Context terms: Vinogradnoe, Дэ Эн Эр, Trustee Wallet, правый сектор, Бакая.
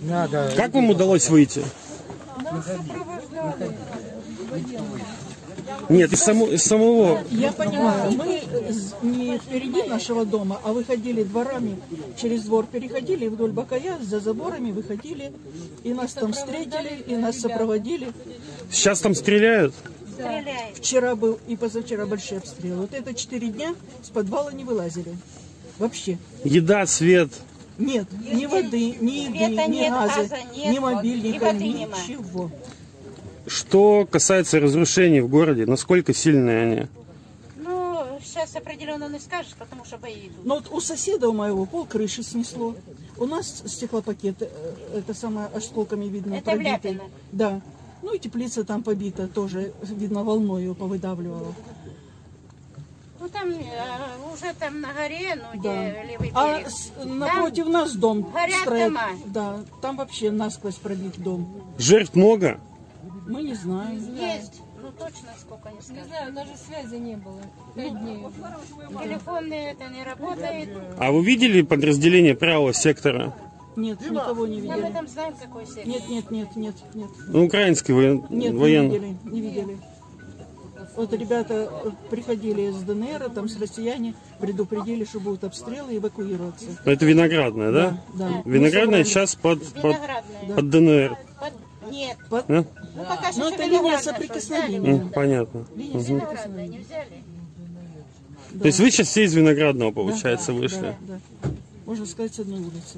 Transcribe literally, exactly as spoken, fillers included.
Надо. Как вам удалось выйти? Нас сопровождали. Нет, из, само, из самого... Я поняла, мы не впереди нашего дома, а выходили дворами, через двор переходили, вдоль Бакая, за заборами выходили, и нас там встретили, и нас сопроводили. Сейчас там стреляют? Стреляют. Вчера был и позавчера большой обстрел. Вот это четыре дня с подвала не вылазили. Вообще. Еда, свет... Нет, ни воды, ни еды, ни газа, ни мобильника, ничего. Что касается разрушений в городе, насколько сильные они? Ну, сейчас определенно не скажешь, потому что бои идут. Ну, вот у соседа у моего пол крыши снесло. У нас стеклопакет, это самое, осколками видно. Это пробитый. Да. Ну и теплица там побита тоже, видно, волной ее повыдавливала. Ну, там э, уже там на горе, ну, да. Где левый берег. А там напротив нас дом строят. Да, там вообще насквозь пробит дом. Жертв много? Мы не знаем. Есть, ну точно сколько не скажу. Не знаю, даже связи не было. Пять дней. Телефоны это не работает. А вы видели подразделение правого сектора? Нет, никого не видели. Но мы там знаем, какой сектор. Нет, нет, нет, нет, нет. Ну, украинский воен... нет, военный. Нет, не видели, не видели. Вот ребята приходили из Дэ Эн Эр, там с россияне предупредили, что будут обстрелы и эвакуироваться. Это Виноградная, да? Да. Да. Виноградная сейчас под, Виноградная. Под, да. Под Дэ Эн Эр. Под, нет. Под, а? Ну, пока что это линия соприкосновения. Да. Понятно. Линия соприкосновения не взяли. Да. То есть вы сейчас все из Виноградного, получается, да, вышли? Да, да. Можно сказать, с одной улицы.